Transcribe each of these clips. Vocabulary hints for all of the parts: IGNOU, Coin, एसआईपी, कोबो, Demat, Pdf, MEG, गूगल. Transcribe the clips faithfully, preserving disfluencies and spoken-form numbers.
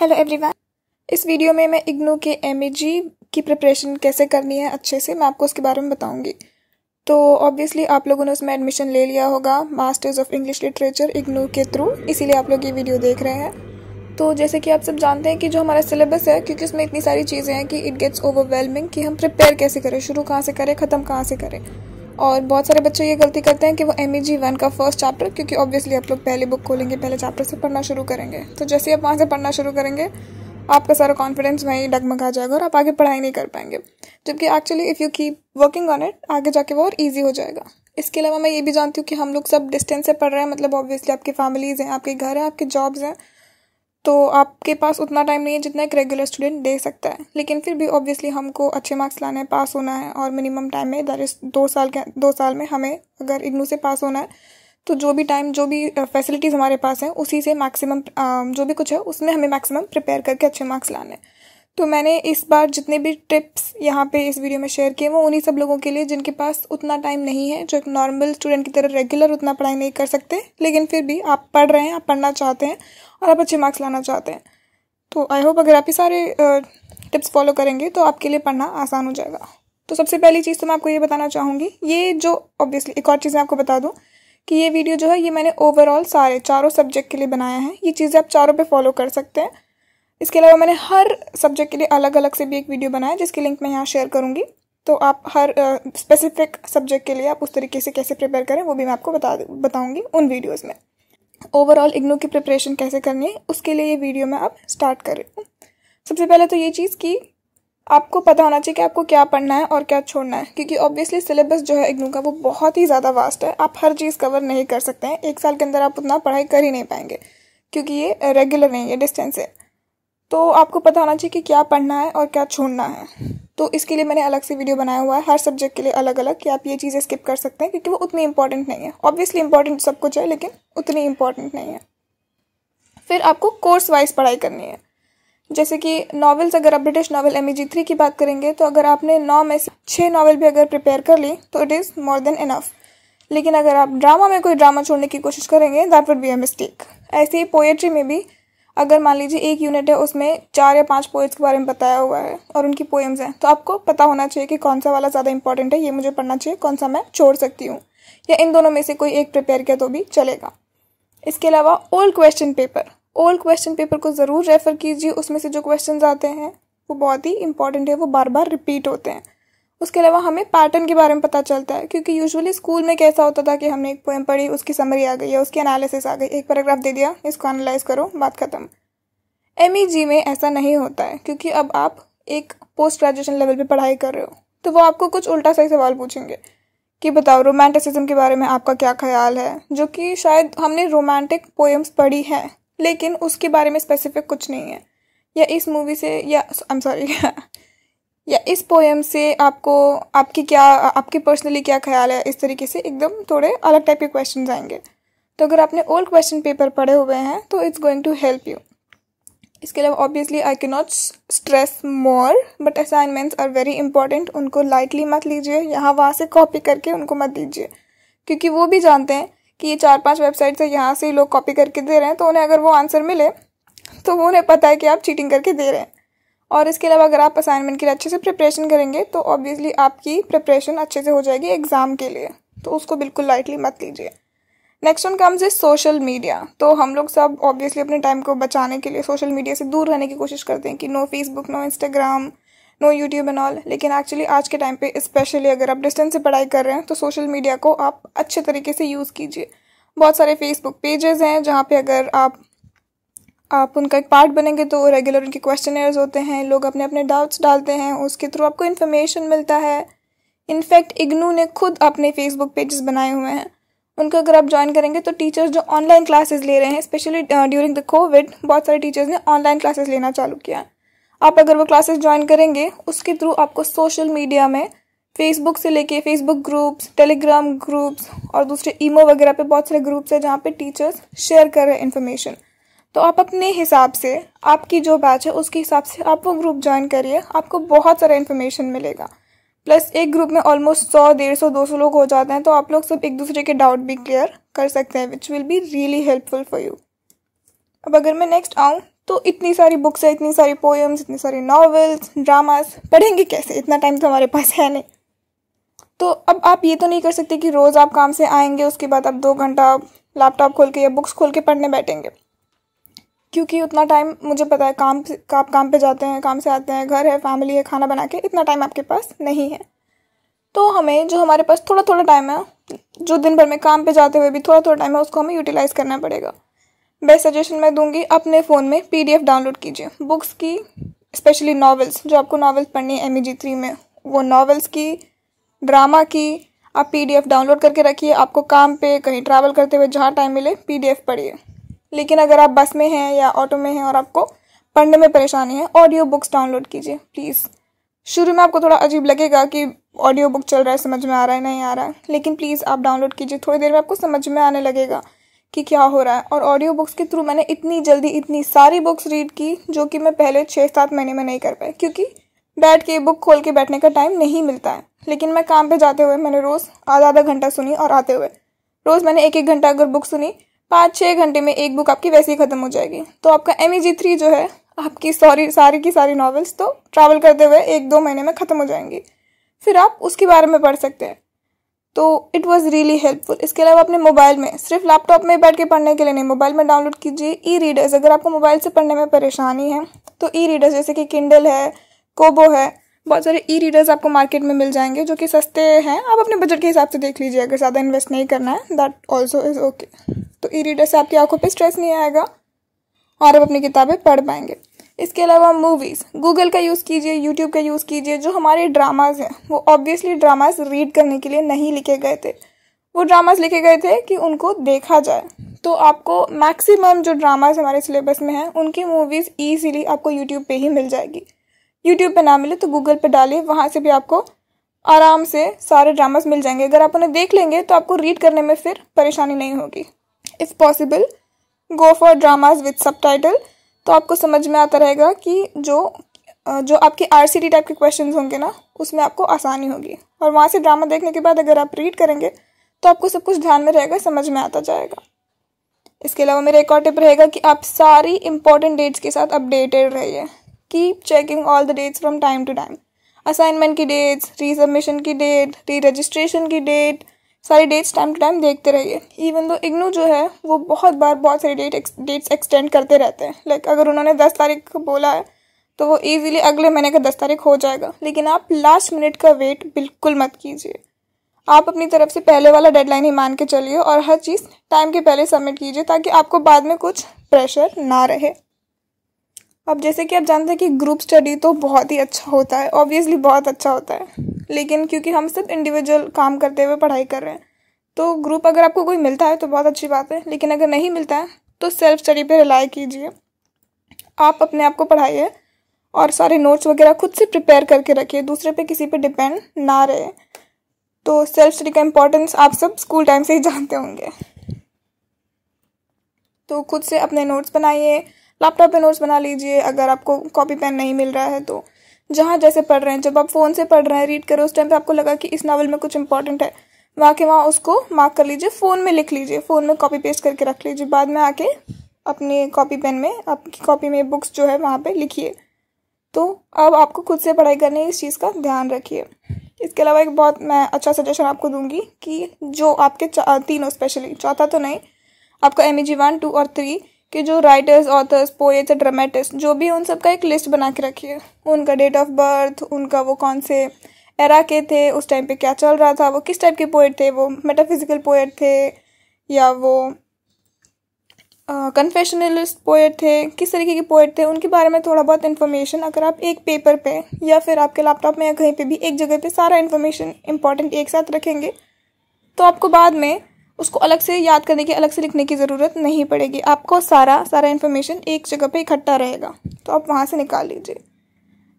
Hello everyone, इस video में मैं इग्नू के एम ई जी की प्रिपरेशन कैसे करनी है अच्छे से मैं आपको उसके बारे में बताऊंगी। तो ऑब्वियसली आप लोगों ने उसमें एडमिशन ले लिया होगा masters of English literature IGNOU के थ्रू, इसीलिए आप लोग ये वीडियो देख रहे हैं। तो जैसे कि आप सब जानते हैं कि जो हमारा सिलेबस है, क्योंकि उसमें इतनी सारी चीज़ें हैं कि इट गेट्स ओवरवेलमिंग कि हम प्रिपेयर कैसे करें, शुरू कहाँ से करें, ख़त्म कहाँ से करें। और बहुत सारे बच्चे ये गलती करते हैं कि वो एम ई जी वन का फर्स्ट चैप्टर, क्योंकि ऑब्वियसली आप लोग पहले बुक खोलेंगे, पहले चैप्टर से पढ़ना शुरू करेंगे। तो जैसे ही आप वहाँ से पढ़ना शुरू करेंगे आपका सारा कॉन्फिडेंस वहीं डगमगा जाएगा और आप आगे पढ़ाई नहीं कर पाएंगे, जबकि actually if you keep working on it आगे जाके वो और ईजी हो जाएगा। इसके अलावा मैं ये भी जानती हूँ कि हम लोग सब डिस्टेंस से पढ़ रहे हैं, मतलब ऑब्वियसली आपकी फैमिलीज़ हैं, आपके घर हैं, आपके जॉब्स हैं, तो आपके पास उतना टाइम नहीं है जितना एक रेगुलर स्टूडेंट दे सकता है। लेकिन फिर भी ऑब्वियसली हमको अच्छे मार्क्स लाने हैं, पास होना है, और मिनिमम टाइम में दैट इज़ दो साल के दो साल में हमें अगर इग्नू से पास होना है तो जो भी टाइम, जो भी फैसिलिटीज़ हमारे पास हैं उसी से मैक्सिमम जो भी कुछ है उसमें हमें मैक्सिमम प्रिपेयर करके अच्छे मार्क्स लाने हैं। तो मैंने इस बार जितने भी टिप्स यहाँ पे इस वीडियो में शेयर किए वो उन्हीं सब लोगों के लिए जिनके पास उतना टाइम नहीं है, जो एक नॉर्मल स्टूडेंट की तरह रेगुलर उतना पढ़ाई नहीं कर सकते, लेकिन फिर भी आप पढ़ रहे हैं, आप पढ़ना चाहते हैं और आप अच्छे मार्क्स लाना चाहते हैं। तो आई होप अगर आप ये सारे टिप्स फॉलो करेंगे तो आपके लिए पढ़ना आसान हो जाएगा। तो सबसे पहली चीज़ तो मैं आपको ये बताना चाहूँगी, ये जो ऑब्वियसली एक और चीज़ मैं आपको बता दूँ कि ये वीडियो जो है ये मैंने ओवरऑल सारे चारों सब्जेक्ट के लिए बनाया है, ये चीज़ें आप चारों पे फॉलो कर सकते हैं। इसके अलावा मैंने हर सब्जेक्ट के लिए अलग अलग से भी एक वीडियो बनाया जिसकी लिंक मैं यहाँ शेयर करूँगी, तो आप हर स्पेसिफिक uh, सब्जेक्ट के लिए आप उस तरीके से कैसे प्रिपेयर करें वो भी मैं आपको बता बताऊँगी उन वीडियोज़ में। ओवरऑल इग्नू की प्रिपरेशन कैसे करनी है उसके लिए ये वीडियो मैं अब स्टार्ट कर रही हूँ। सबसे पहले तो ये चीज़ कि आपको पता होना चाहिए कि आपको क्या पढ़ना है और क्या छोड़ना है, क्योंकि ऑब्वियसली सिलेबस जो है इग्नू का वो बहुत ही ज़्यादा वास्ट है, आप हर चीज़ कवर नहीं कर सकते हैं, एक साल के अंदर आप उतना पढ़ाई कर ही नहीं पाएंगे क्योंकि ये रेगुलर नहीं है, डिस्टेंस है। तो आपको पता होना चाहिए कि क्या पढ़ना है और क्या छोड़ना है, तो इसके लिए मैंने अलग से वीडियो बनाया हुआ है हर सब्जेक्ट के लिए अलग अलग कि आप ये चीज़ें स्किप कर सकते हैं क्योंकि वो उतनी इंपॉर्टेंट नहीं है। ऑब्वियसली इंपॉर्टेंट सब कुछ है लेकिन उतनी इंपॉर्टेंट नहीं है। फिर आपको कोर्स वाइज पढ़ाई करनी है, जैसे कि नॉवेल्स, अगर आप British novel M E G three की बात करेंगे तो अगर आपने नौ में से छः नॉवल भी अगर प्रिपेयर कर ली तो it is more than enough. लेकिन अगर आप ड्रामा में कोई ड्रामा छोड़ने की कोशिश करेंगे that would be a mistake. ऐसे ही पोएट्री में भी अगर मान लीजिए एक यूनिट है उसमें चार या पांच पोएट्स के बारे में बताया हुआ है और उनकी पोएम्स हैं, तो आपको पता होना चाहिए कि कौन सा वाला ज़्यादा इंपॉर्टेंट है, ये मुझे पढ़ना चाहिए, कौन सा मैं छोड़ सकती हूँ, या इन दोनों में से कोई एक प्रिपेयर किया तो भी चलेगा। इसके अलावा old question paper, old question paper को ज़रूर रेफ़र कीजिए, उसमें से जो क्वेश्चन आते हैं वो बहुत ही इंपॉर्टेंट है, वो बार बार रिपीट होते हैं। उसके अलावा हमें पैटर्न के बारे में पता चलता है, क्योंकि यूजुअली स्कूल में कैसा होता था कि हमने एक पोएम पढ़ी, उसकी समरी आ गई या उसकी एनालिसिस आ गई, एक पैराग्राफ दे दिया, इसको एनालाइज करो, बात खत्म। एम ई जी में ऐसा नहीं होता है, क्योंकि अब आप एक पोस्ट ग्रेजुएशन लेवल पे पढ़ाई कर रहे हो, तो वो आपको कुछ उल्टा सही सवाल पूछेंगे कि बताओ रोमांटिसिज्म के बारे में आपका क्या ख्याल है, जो कि शायद हमने रोमांटिक पोएम्स पढ़ी है लेकिन उसके बारे में स्पेसिफिक कुछ नहीं है, या इस मूवी से या आई एम सॉरी या इस पोएम से आपको आपकी क्या आपके पर्सनली क्या ख्याल है, इस तरीके से एकदम थोड़े अलग टाइप के क्वेश्चंस आएंगे। तो अगर आपने ओल्ड क्वेश्चन पेपर पढ़े हुए हैं तो it's going to help you. इसके अलावा obviously I can not stress more but assignments are very important, उनको लाइटली मत लीजिए, यहाँ वहाँ से कॉपी करके उनको मत दीजिए, क्योंकि वो भी जानते हैं कि ये चार पाँच वेबसाइट से यहाँ से लोग कॉपी करके दे रहे हैं, तो उन्हें अगर वो आंसर मिले तो वो उन्हें पता है कि आप चीटिंग करके दे रहे हैं। और इसके अलावा अगर आप असाइनमेंट के लिए अच्छे से प्रिपरेशन करेंगे तो ऑब्वियसली आपकी प्रिपरेशन अच्छे से हो जाएगी एग्ज़ाम के लिए, तो उसको बिल्कुल लाइटली मत लीजिए। Next one comes is social media. तो हम लोग सब ऑब्वियसली अपने टाइम को बचाने के लिए सोशल मीडिया से दूर रहने की कोशिश करते हैं कि no Facebook, no Instagram, no YouTube and all, लेकिन एक्चुअली आज के टाइम पे स्पेशली अगर आप डिस्टेंस से पढ़ाई कर रहे हैं तो सोशल मीडिया को आप अच्छे तरीके से यूज़ कीजिए। बहुत सारे फेसबुक पेजेज़ हैं जहाँ पे अगर आप आप उनका एक पार्ट बनेंगे तो रेगुलर उनके क्वेश्चनेयर्स होते हैं, लोग अपने अपने डाउट्स डालते हैं, उसके थ्रू आपको इन्फॉर्मेशन मिलता है। इनफैक्ट इग्नू ने खुद अपने फेसबुक पेजेस बनाए हुए हैं, उनको अगर आप ज्वाइन करेंगे तो टीचर्स जो ऑनलाइन क्लासेस ले रहे हैं, स्पेशली ड्यूरिंग द कोविड बहुत सारे टीचर्स ने ऑनलाइन क्लासेस लेना चालू किया, आप अगर वो क्लासेस ज्वाइन करेंगे उसके थ्रू आपको सोशल मीडिया में फेसबुक से लेके फेसबुक ग्रुप्स, टेलीग्राम ग्रुप्स और दूसरे ईमो वगैरह पे बहुत सारे ग्रुप्स हैं जहाँ पे टीचर्स शेयर कर रहे हैं इन्फॉर्मेशन। तो आप अपने हिसाब से, आपकी जो बैच है उसके हिसाब से आप वो ग्रुप ज्वाइन करिए, आपको बहुत सारा इन्फॉर्मेशन मिलेगा। प्लस एक ग्रुप में ऑलमोस्ट सौ डेढ़ सौ दो सौ लोग हो जाते हैं, तो आप लोग सब एक दूसरे के डाउट भी क्लियर कर सकते हैं, which will be really helpful for you. अब अगर मैं नेक्स्ट आऊँ तो इतनी सारी बुक्स है, इतनी सारी पोएम्स, इतनी सारी नॉवेल्स, ड्रामास, पढ़ेंगे कैसे? इतना टाइम तो हमारे पास है नहीं। तो अब आप ये तो नहीं कर सकते कि रोज़ आप काम से आएंगे उसके बाद आप दो घंटा लैपटॉप खोल के या बुक्स खोल के पढ़ने बैठेंगे, क्योंकि उतना टाइम मुझे पता है काम आप काम पे जाते हैं, काम से आते हैं, घर है, फैमिली है, खाना बना के, इतना टाइम आपके पास नहीं है। तो हमें जो हमारे पास थोड़ा थोड़ा टाइम है, जो दिन भर में काम पे जाते हुए भी थोड़ा थोड़ा टाइम है, उसको हमें यूटिलाइज़ करना पड़ेगा। बेस्ट सजेशन मैं दूंगी, अपने फ़ोन में पीडीएफ डाउनलोड कीजिए बुक्स की, स्पेशली नॉवेल्स। जो आपको नॉवेल्स पढ़नी है एमईजी थ्री में, वो नॉवेल्स की, ड्रामा की, आप पीडीएफ डाउनलोड करके रखिए। आपको काम पे, कहीं ट्रैवल करते हुए, जहाँ टाइम मिले पीडीएफ पढ़िए। लेकिन अगर आप बस में हैं या ऑटो में हैं और आपको पढ़ने में परेशानी है, ऑडियो बुक्स डाउनलोड कीजिए प्लीज़। शुरू में आपको थोड़ा अजीब लगेगा कि ऑडियो बुक चल रहा है, समझ में आ रहा है नहीं आ रहा है, लेकिन प्लीज़ आप डाउनलोड कीजिए। थोड़ी देर में आपको समझ में आने लगेगा कि क्या हो रहा है। और ऑडियो बुक्स के थ्रू मैंने इतनी जल्दी इतनी सारी बुक्स रीड की जो कि मैं पहले छः सात महीने में नहीं कर पाई, क्योंकि बैठ के बुक खोल के बैठने का टाइम नहीं मिलता है। लेकिन मैं काम पे जाते हुए मैंने रोज़ आधा आधा घंटा सुनी, और आते हुए रोज़ मैंने एक एक घंटा अगर बुक सुनी, पाँच छः घंटे में एक बुक आपकी वैसे ही ख़त्म हो जाएगी। तो आपका एमईजी थ्री जो है, आपकी सॉरी सारी की सारी नॉवेल्स तो ट्रैवल करते हुए एक दो महीने में ख़त्म हो जाएंगी, फिर आप उसके बारे में पढ़ सकते हैं। तो इट वॉज़ रियली हेल्पफुल। इसके अलावा अपने मोबाइल में, सिर्फ लैपटॉप में बैठ के पढ़ने के लिए नहीं, मोबाइल में डाउनलोड कीजिए ई रीडर्स। अगर आपको मोबाइल से पढ़ने में परेशानी है तो ई रीडर्स जैसे कि किंडल है, कोबो है, बहुत सारे ई रीडर्स आपको मार्केट में मिल जाएंगे जो कि सस्ते हैं। आप अपने बजट के हिसाब से देख लीजिए, अगर ज़्यादा इन्वेस्ट नहीं करना है दैट ऑल्सो इज़ ओके। तो ई रीडर से आपकी आंखों पर स्ट्रेस नहीं आएगा और आप अपनी किताबें पढ़ पाएंगे। इसके अलावा मूवीज़, गूगल का यूज़ कीजिए, यूट्यूब का यूज़ कीजिए। जो हमारे ड्रामास हैं वो ऑब्वियसली ड्रामास रीड करने के लिए नहीं लिखे गए थे, वो ड्रामास लिखे गए थे कि उनको देखा जाए। तो आपको मैक्सिमम जो ड्रामास हमारे सिलेबस में हैं उनकी मूवीज़ ईजीली आपको यूट्यूब पे ही मिल जाएगी। यूट्यूब पे ना मिले तो गूगल पे डालिए, वहाँ से भी आपको आराम से सारे ड्रामास मिल जाएंगे। अगर आप उन्हें देख लेंगे तो आपको रीड करने में फिर परेशानी नहीं होगी। If possible go for dramas with subtitle, तो आपको समझ में आता रहेगा कि जो जो आपके आरसीटी टाइप के क्वेश्चंस होंगे ना, उसमें आपको आसानी होगी। और वहाँ से ड्रामा देखने के बाद अगर आप रीड करेंगे तो आपको सब कुछ ध्यान में रहेगा, समझ में आता जाएगा। इसके अलावा मेरा एक और टिप रहेगा कि आप सारी इंपॉर्टेंट डेट्स के साथ अपडेटेड रहिए। Keep checking all the dates from time to time. Assignment की डेट्स, रीसबमिशन की डेट, री रजिस्ट्रेशन की डेट, सारी डेट्स टाइम टू टाइम देखते रहिए। इवन दो इग्नू जो है वो बहुत बार बहुत सारी डेट डेट्स एक्सटेंड करते रहते हैं। लाइक अगर उन्होंने दस तारीख को बोला है तो वो इजीली अगले महीने का दस तारीख हो जाएगा, लेकिन आप लास्ट मिनट का वेट बिल्कुल मत कीजिए। आप अपनी तरफ से पहले वाला डेडलाइन ही मान के चलिए और हर चीज़ टाइम के पहले सबमिट कीजिए, ताकि आपको बाद में कुछ प्रेशर ना रहे। अब जैसे कि आप जानते हैं कि ग्रुप स्टडी तो बहुत ही अच्छा होता है, ऑब्वियसली बहुत अच्छा होता है, लेकिन क्योंकि हम सब इंडिविजुअल काम करते हुए पढ़ाई कर रहे हैं, तो ग्रुप अगर आपको कोई मिलता है तो बहुत अच्छी बात है, लेकिन अगर नहीं मिलता है तो सेल्फ स्टडी पे रिलाई कीजिए। आप अपने आप को पढ़ाइए और सारे नोट्स वगैरह खुद से प्रिपेयर करके रखिए, दूसरे पे किसी पे डिपेंड ना रहे। तो सेल्फ स्टडी का इम्पोर्टेंस आप सब स्कूल टाइम से ही जानते होंगे। तो खुद से अपने नोट्स बनाइए, लैपटॉप पे नोट्स बना लीजिए। अगर आपको कॉपी पेन नहीं मिल रहा है तो जहाँ जैसे पढ़ रहे हैं, जब आप फ़ोन से पढ़ रहे हैं, रीड करें, उस टाइम पे आपको लगा कि इस नावल में कुछ इंपॉर्टेंट है, वहाँ के वहाँ उसको मार्क कर लीजिए, फ़ोन में लिख लीजिए, फ़ोन में कॉपी पेस्ट करके रख लीजिए। बाद में आके अपने कॉपी पेन में, आपकी कॉपी में बुक्स जो है वहाँ पे लिखिए। तो अब आपको खुद से पढ़ाई करनी है, इस चीज़ का ध्यान रखिए। इसके अलावा एक बहुत मैं अच्छा सजेशन आपको दूंगी कि जो आपके तीनों, स्पेशली चौथा तो नहीं, आपका एमईजी वन टू और थ्री कि जो राइटर्स, ऑथर्स, पोएट्स या ड्रामेटिस्ट जो भी, उन सब का एक लिस्ट बना के रखिए। उनका डेट ऑफ बर्थ, उनका वो कौन से एरा के थे, उस टाइम पे क्या चल रहा था, वो किस टाइप के पोएट थे, वो मेटाफिजिकल पोएट थे या वो कन्फेशनलिस्ट पोएट थे, किस तरीके के पोएट थे, उनके बारे में थोड़ा बहुत इन्फॉर्मेशन अगर आप एक पेपर पे या फिर आपके लैपटॉप में या कहीं पर भी एक जगह पर सारा इन्फॉर्मेशन इम्पॉर्टेंट एक साथ रखेंगे तो आपको बाद में उसको अलग से याद करने की, अलग से लिखने की ज़रूरत नहीं पड़ेगी। आपको सारा सारा इन्फॉर्मेशन एक जगह पे इकट्ठा रहेगा, तो आप वहाँ से निकाल लीजिए।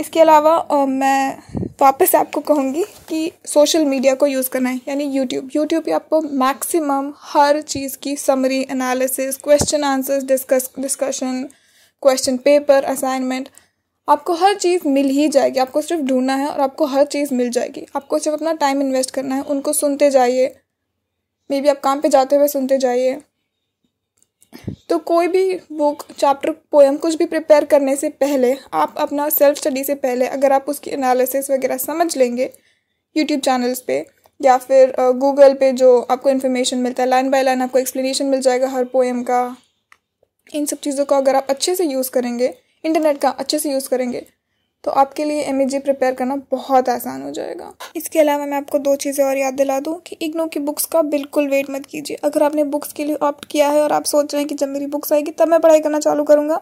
इसके अलावा आ, मैं वापस आपको कहूँगी कि सोशल मीडिया को यूज़ करना है, यानी यूट्यूब यूट्यूब पे आपको मैक्सिमम हर चीज़ की summary, analysis, question answers, discuss discussion question paper, assignment, आपको हर चीज़ मिल ही जाएगी। आपको सिर्फ ढूंढना है और आपको हर चीज़ मिल जाएगी। आपको सिर्फ अपना टाइम इन्वेस्ट करना है, उनको सुनते जाइए, मे बी आप काम पे जाते हुए सुनते जाइए, तो कोई भी बुक, चैप्टर, पोएम कुछ भी प्रिपेयर करने से पहले, आप अपना सेल्फ स्टडी से पहले अगर आप उसकी एनालिसिस वगैरह समझ लेंगे यूट्यूब चैनल्स पे या फिर गूगल पे जो आपको इन्फॉर्मेशन मिलता है, लाइन बाय लाइन आपको एक्सप्लेनेशन मिल जाएगा हर पोएम का, इन सब चीज़ों का अगर आप अच्छे से यूज़ करेंगे, इंटरनेट का अच्छे से यूज़ करेंगे तो आपके लिए एम ई जी प्रिपेयर करना बहुत आसान हो जाएगा। इसके अलावा मैं आपको दो चीज़ें और याद दिला दूँ कि इग्नू की बुक्स का बिल्कुल वेट मत कीजिए। अगर आपने बुक्स के लिए ऑप्ट किया है और आप सोच रहे हैं कि जब मेरी बुक्स आएगी तब मैं पढ़ाई करना चालू करूँगा,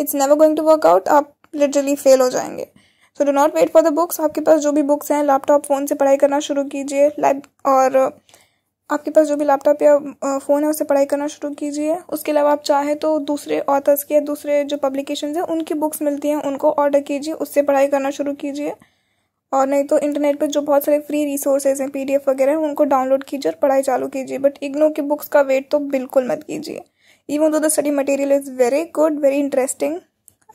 it's never going to work out. आप लिटरली फेल हो जाएंगे। So do not wait for the books. आपके पास जो भी बुक्स हैं, लैपटॉप, फ़ोन से पढ़ाई करना शुरू कीजिए। लाइव और आपके पास जो भी लैपटॉप या फ़ोन है उससे पढ़ाई करना शुरू कीजिए। उसके अलावा आप चाहे तो दूसरे ऑथर्स के, दूसरे जो पब्लिकेशंस हैं उनकी बुक्स मिलती हैं, उनको ऑर्डर कीजिए, उससे पढ़ाई करना शुरू कीजिए। और नहीं तो इंटरनेट पर जो बहुत सारे फ्री रिसोर्सेज हैं, पी डी एफ वगैरह हैं, उनको डाउनलोड कीजिए और पढ़ाई चालू कीजिए। बट इग्नू की बुक्स का वेट तो बिल्कुल मत कीजिए। Even though the study material is very good, very interesting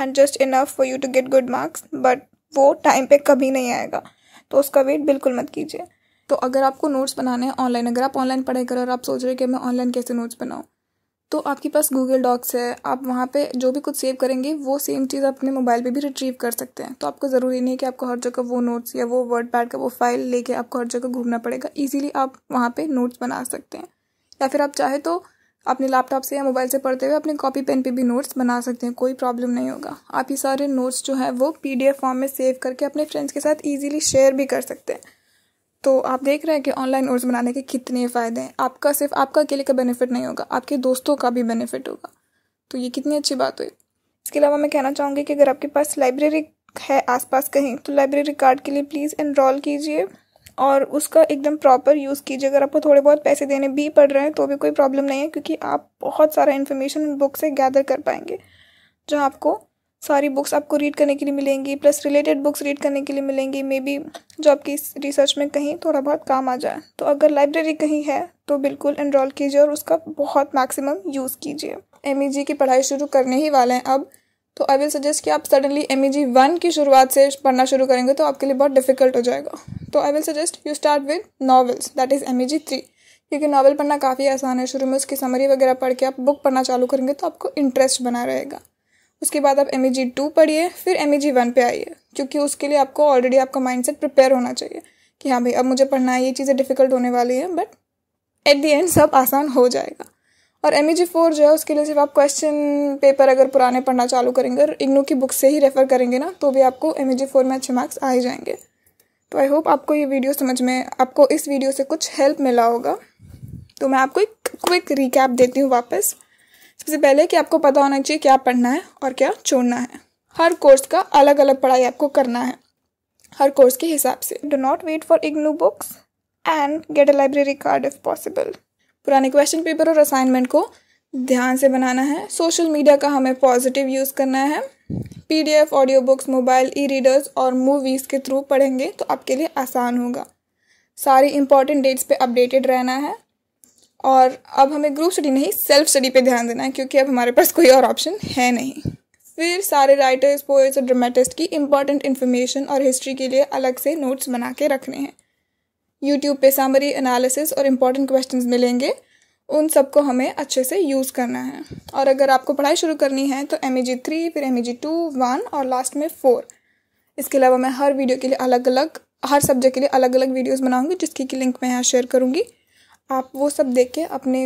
and just enough for you to get good marks, but वो टाइम पे कभी नहीं आएगा, तो उसका वेट बिल्कुल मत कीजिए। तो अगर आपको नोट्स बनाने हैं ऑनलाइन, अगर आप ऑनलाइन पढ़ाई करो और आप सोच रहे हो कि मैं ऑनलाइन कैसे नोट्स बनाऊँ, तो आपके पास गूगल डॉक्स है, आप वहाँ पे जो भी कुछ सेव करेंगे वो सेम चीज़ आप अपने मोबाइल पे भी रिट्रीव कर सकते हैं। तो आपको ज़रूरी नहीं है कि आपको हर जगह वो नोट्स या वो वर्ड पैड का वो फाइल लेके आपको हर जगह घूमना पड़ेगा। ईजिली आप वहाँ पर नोट्स बना सकते हैं, या फिर आप चाहे तो अपने लैपटॉप से या मोबाइल से पढ़ते हुए अपने कॉपी पेन पे भी नोट्स बना सकते हैं, कोई प्रॉब्लम नहीं होगा। आप ये सारे नोट्स जो है वो पी डी एफ फॉर्म में सेव करके अपने फ्रेंड्स के साथ इजीली शेयर भी कर सकते हैं। तो आप देख रहे हैं कि ऑनलाइन नोट्स बनाने के कितने फ़ायदे हैं। आपका सिर्फ आपका अकेले का बेनिफिट नहीं होगा, आपके दोस्तों का भी बेनिफिट होगा। तो ये कितनी अच्छी बात हुई। इसके अलावा मैं कहना चाहूँगी कि अगर आपके पास लाइब्रेरी है आसपास कहीं, तो लाइब्रेरी कार्ड के लिए प्लीज़ एनरोल कीजिए और उसका एकदम प्रॉपर यूज़ कीजिए। अगर आपको थोड़े बहुत पैसे देने भी पड़ रहे हैं तो भी कोई प्रॉब्लम नहीं है, क्योंकि आप बहुत सारा इन्फॉर्मेशन बुक से गैदर कर पाएंगे, जहां आपको सारी बुक्स आपको रीड करने के लिए मिलेंगी, प्लस रिलेटेड बुक्स रीड करने के लिए मिलेंगी, मे बी जो आपकी रिसर्च में कहीं थोड़ा बहुत काम आ जाए। तो अगर लाइब्रेरी कहीं है तो बिल्कुल एनरोल कीजिए और उसका बहुत मैक्सिमम यूज़ कीजिए। एम ई जी की पढ़ाई शुरू करने ही वाले हैं अब, तो आई विल सजेस्ट कि आप suddenly M E G one की शुरुआत से पढ़ना शुरू करेंगे तो आपके लिए बहुत डिफिकल्ट हो जाएगा। तो I will suggest you start with novels, that is M E G three, क्योंकि नॉवेल पढ़ना काफ़ी आसान है। शुरू में उसकी समरी वगैरह पढ़ के आप बुक पढ़ना चालू करेंगे तो आपको इंटरेस्ट बना रहेगा। उसके बाद आप एम ई जी टू पढ़िए, फिर एम ई जी वन पे आइए, क्योंकि उसके लिए आपको ऑलरेडी आपका माइंडसेट प्रिपेयर होना चाहिए कि हाँ भाई अब मुझे पढ़ना है, ये चीज़ें डिफिकल्ट होने वाली हैं, बट एट द एंड सब आसान हो जाएगा। और एम ई जी फोर जो है उसके लिए सिर्फ आप क्वेश्चन पेपर अगर पुराने पढ़ना चालू करेंगे और इग्नू की बुक से ही रेफ़र करेंगे ना, तो भी आपको एम ई जी फोर में अच्छे मार्क्स आ ही जाएंगे। तो आई होप आपको ये वीडियो समझ में, आपको इस वीडियो से कुछ हेल्प मिला होगा। तो मैं आपको एक क्विक रिकैप देती हूँ वापस। सबसे पहले कि आपको पता होना चाहिए क्या पढ़ना है और क्या छोड़ना है। हर कोर्स का अलग अलग पढ़ाई आपको करना है, हर कोर्स के हिसाब से। Do not wait for IGNOU books and get a library card if possible. पुराने क्वेश्चन पेपर और असाइनमेंट को ध्यान से बनाना है। सोशल मीडिया का हमें पॉजिटिव यूज़ करना है। P D F, audio books, mobile, e readers और मूवीज़ के थ्रू पढ़ेंगे तो आपके लिए आसान होगा। सारी इंपॉर्टेंट डेट्स पे अपडेटेड रहना है। और अब हमें ग्रुप स्टडी नहीं, सेल्फ स्टडी पे ध्यान देना है, क्योंकि अब हमारे पास कोई और ऑप्शन है नहीं। फिर सारे राइटर्स, पोएट्स और ड्रामेटिस्ट की इंपॉर्टेंट इन्फॉर्मेशन और हिस्ट्री के लिए अलग से नोट्स बना के रखने हैं। यूट्यूब पे समरी, एनालिसिस और इम्पॉर्टेंट क्वेश्चंस मिलेंगे, उन सबको हमें अच्छे से यूज़ करना है। और अगर आपको पढ़ाई शुरू करनी है तो एम ई जी थ्री, फिर M E G two, one और लास्ट में फोर। इसके अलावा मैं हर वीडियो के लिए अलग अलग, हर सब्जेक्ट के लिए अलग अलग वीडियोस बनाऊंगी, जिसकी की लिंक मैं यहाँ शेयर करूँगी। आप वो सब देख के अपने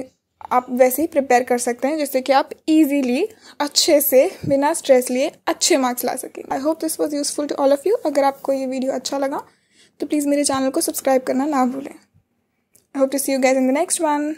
आप वैसे ही प्रिपेयर कर सकते हैं, जिससे कि आप ईजीली, अच्छे से, बिना स्ट्रेस लिए अच्छे मार्क्स ला सकें। I hope this was useful to all of you. अगर आपको ये वीडियो अच्छा लगा तो प्लीज़ मेरे चैनल को सब्सक्राइब करना ना भूलें। I hope to see you guys in the next one.